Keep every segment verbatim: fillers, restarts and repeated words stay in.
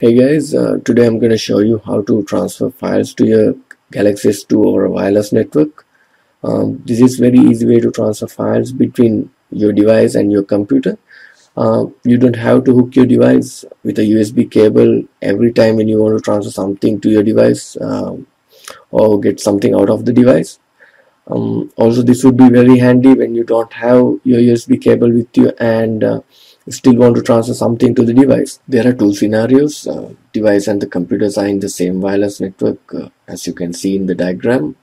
Hey guys, uh, today I'm going to show you how to transfer files to your Galaxy S two over a wireless network. Um, this is very easy way to transfer files between your device and your computer. Uh, you don't have to hook your device with a U S B cable every time when you want to transfer something to your device um, or get something out of the device. Um, also, this would be very handy when you don't have your U S B cable with you and uh, still want to transfer something to the device. There are two scenarios. Uh, device and the computers are in the same wireless network, uh, as you can see in the diagram.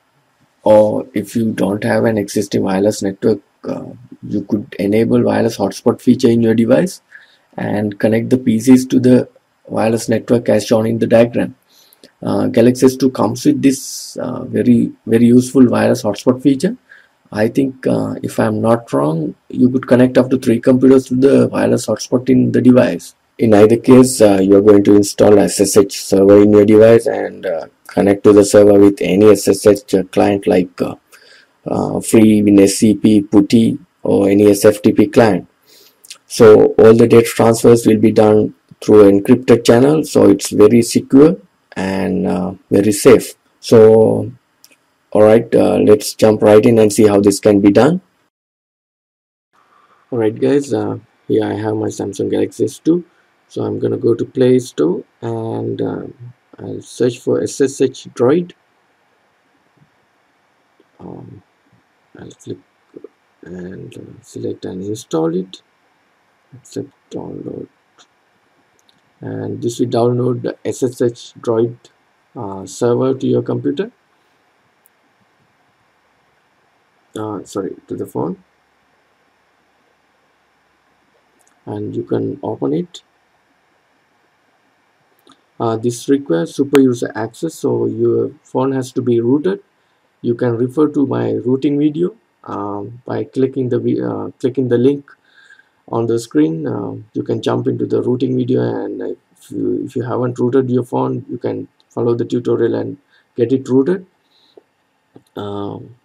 Or if you don't have an existing wireless network, uh, you could enable wireless hotspot feature in your device and connect the P Cs to the wireless network as shown in the diagram. Uh, Galaxy S two comes with this uh, very very useful wireless hotspot feature. I think uh, if I'm not wrong, you could connect up to three computers to the wireless hotspot in the device. In either case, uh, you're going to install S S H server in your device and uh, connect to the server with any S S H client like uh, uh, free WinSCP, PuTTY or any S F T P client. So all the data transfers will be done through encrypted channel, so it's very secure and uh, very safe. So Alright, uh, let's jump right in and see how this can be done. Alright guys, uh, here I have my Samsung Galaxy S two. So I'm gonna go to Play Store and uh, I'll search for SSHDroid. Um, I'll click and uh, select and install it. Accept download. And this will download the SSHDroid uh, server to your computer. Uh, sorry, to the phone, and you can open it. Uh, this requires super user access, so your phone has to be rooted. You can refer to my routing video um, by clicking the uh, clicking the link on the screen. Uh, you can jump into the routing video, and if you, if you haven't rooted your phone, you can follow the tutorial and get it rooted. Um,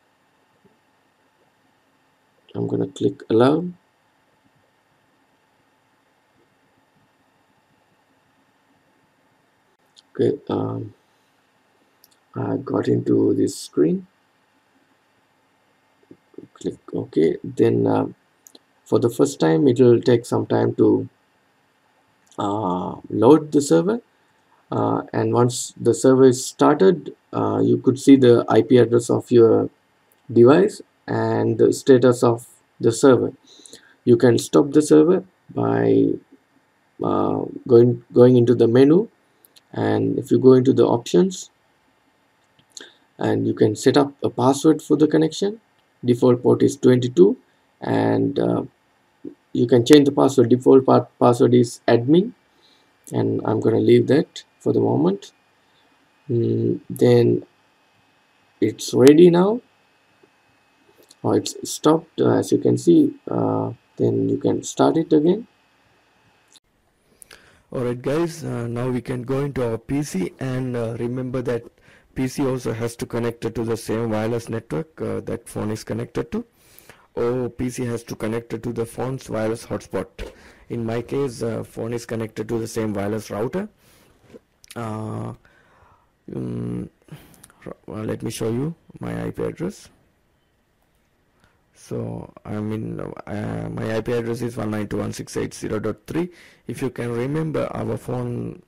I'm going to click allow. Okay, um, I got into this screen. Click OK. Then uh, for the first time, it will take some time to uh, load the server. Uh, and once the server is started, uh, you could see the I P address of your device and the status of the server. You can stop the server by uh, going going into the menu, and if you go into the options, and you can set up a password for the connection. Default port is twenty-two, and uh, you can change the password. Default part password is admin, and I'm gonna leave that for the moment. Mm, then it's ready now. Oh, it's stopped, uh, as you can see. Uh, then you can start it again. Alright guys, uh, now we can go into our P C, and uh, remember that P C also has to connect to the same wireless network uh, that phone is connected to, or P C has to connect to the phone's wireless hotspot. In my case, uh, phone is connected to the same wireless router. Uh, um, well, let me show you my I P address. So I mean, uh, my I P address is one ninety-two dot one sixty-eight dot zero dot three. If you can remember, our phone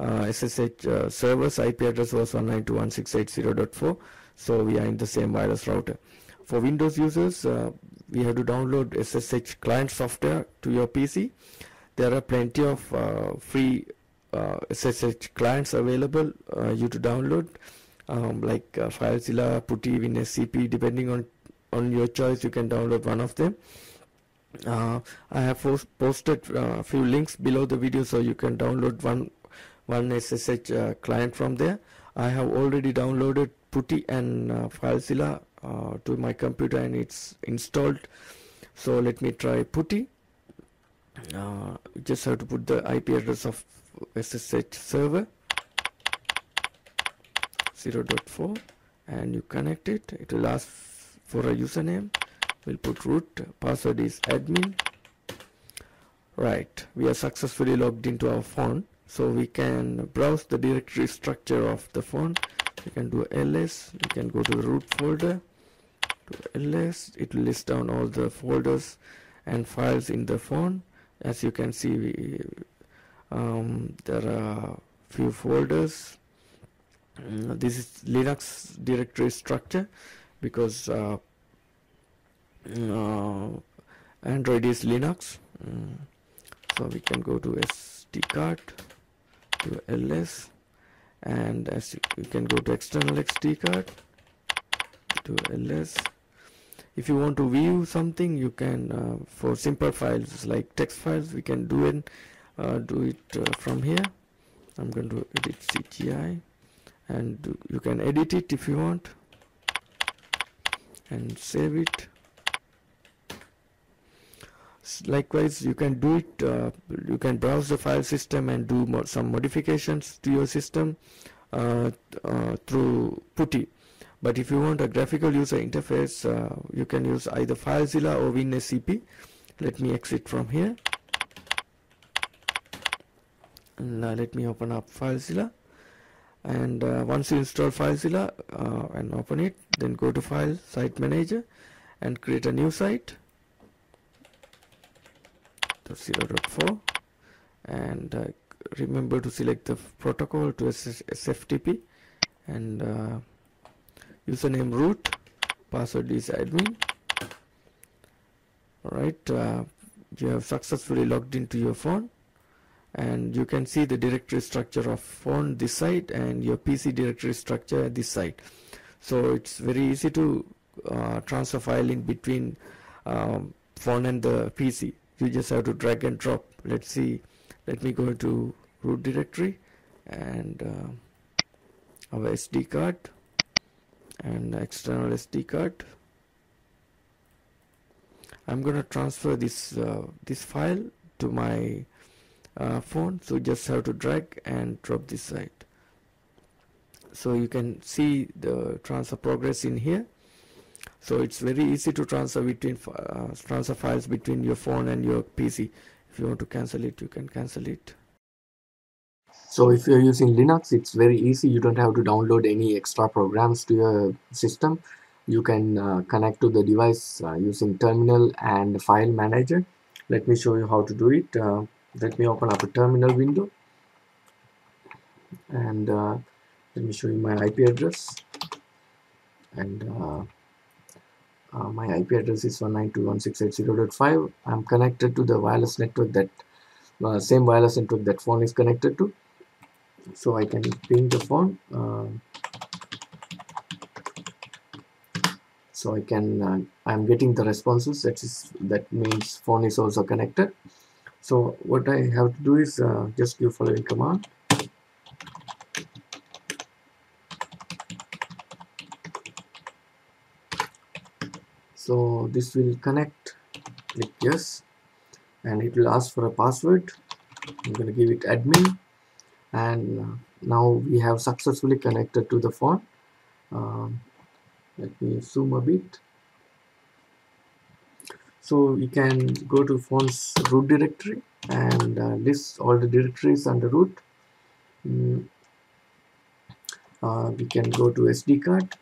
uh, S S H uh, server's I P address was one ninety-two dot one sixty-eight dot zero dot four. So we are in the same wireless router. For Windows users, uh, we have to download S S H client software to your P C. There are plenty of uh, free uh, S S H clients available uh, you to download, um, like uh, FileZilla, PuTTY, WinSCP, depending on on your choice. You can download one of them. uh, I have posted a uh, few links below the video, so you can download one one S S H uh, client from there. I have already downloaded PuTTY and uh, FileZilla uh, to my computer, and it's installed. So let me try PuTTY. Uh, just have to put the I P address of S S H server zero dot four, and you connect it. It will ask for a username. We'll put root. Password is admin. Right, we are successfully logged into our phone. So we can browse the directory structure of the phone. We can do ls, we can go to the root folder, to ls, it will list down all the folders and files in the phone. As you can see, we, um, there are few folders. Mm, this is Linux directory structure, because uh, uh, Android is Linux. Mm. So we can go to S D card, to ls, and as you, you can go to external S D card, to ls. If you want to view something, you can, uh, for simple files like text files, we can do it, uh, do it uh, from here. I'm going to edit C G I, and do, you can edit it if you want, and save it. Likewise, you can do it, uh, you can browse the file system and do mo some modifications to your system uh, uh, through PuTTY. But if you want a graphical user interface, uh, you can use either FileZilla or WinSCP. Let me exit from here. And, uh, let me open up FileZilla. And uh, once you install FileZilla uh, and open it, then go to File, Site Manager, and create a new site. zero dot four, and uh, remember to select the protocol to S F T P, and uh, username root, password is admin. Alright, uh, you have successfully logged into your phone, and you can see the directory structure of phone this side and your P C directory structure this side. So it's very easy to uh, transfer file in between um, phone and the P C. You just have to drag and drop. Let's see, let me go to root directory and uh, our S D card and external S D card. I'm gonna transfer this uh, this file to my uh, phone, so just have to drag and drop this side. So you can see the transfer progress in here. So it's very easy to transfer between uh, transfer files between your phone and your P C. If you want to cancel it, you can cancel it. So if you're using Linux, it's very easy. You don't have to download any extra programs to your system. You can uh, connect to the device uh, using terminal and file manager. Let me show you how to do it. Uh, let me open up a terminal window, and uh, let me show you my I P address. And uh, Uh, my I P address is one nine two one six eight zero dot five. I'm connected to the wireless network, that uh, same wireless network that phone is connected to. So I can ping the phone. Uh, so I can. Uh, I'm getting the responses. That is, that means phone is also connected. So what I have to do is uh, just give following command. So this will connect, click yes, and it will ask for a password. I'm going to give it admin, and now we have successfully connected to the phone. Um, let me zoom a bit. So we can go to phone's root directory and uh, list all the directories under root. Mm. Uh, we can go to S D card.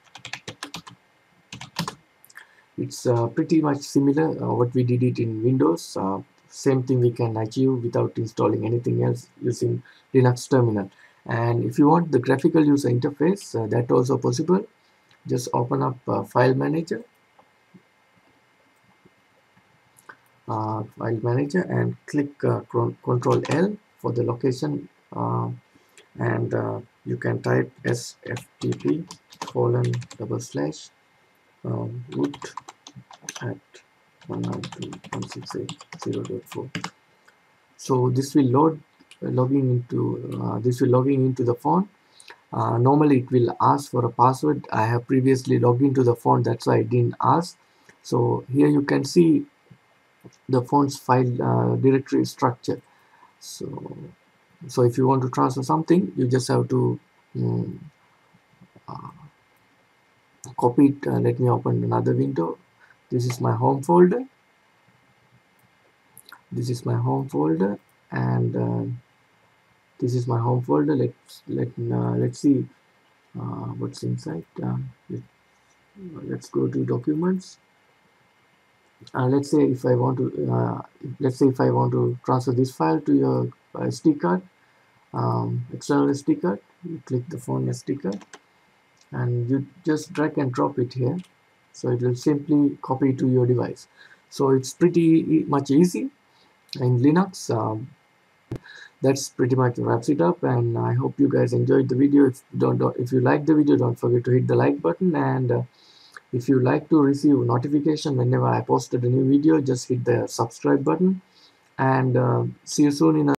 It's uh, pretty much similar uh, what we did it in Windows. Uh, same thing we can achieve without installing anything else using Linux terminal. And if you want the graphical user interface, uh, that also possible. Just open up uh, File Manager, uh, File Manager, and click uh, Control L for the location, uh, and uh, you can type S F T P colon double slash. Um, root at one nine two one six eight zero dot four. So this will load uh, logging into uh, this will logging into the phone. Uh, normally it will ask for a password. I have previously logged into the phone, that's why I didn't ask. So here you can see the phone's file uh, directory structure. So so if you want to transfer something, you just have to um, uh, copy it. Uh, let me open another window. This is my home folder. This is my home folder, and uh, This is my home folder. Let's let uh, let's see uh, what's inside. Uh, let, let's go to documents. Uh, let's say if I want to uh, let's say if I want to transfer this file to your uh, S D card, um, external S D card. You click the phone S D card, and you just drag and drop it here. So it will simply copy to your device. So it's pretty e much easy in Linux. Um, that's pretty much wraps it up, and I hope you guys enjoyed the video. If don't, don't if you like the video, don't forget to hit the like button, and uh, if you like to receive notification whenever I posted a new video, just hit the subscribe button, and uh, see you soon in a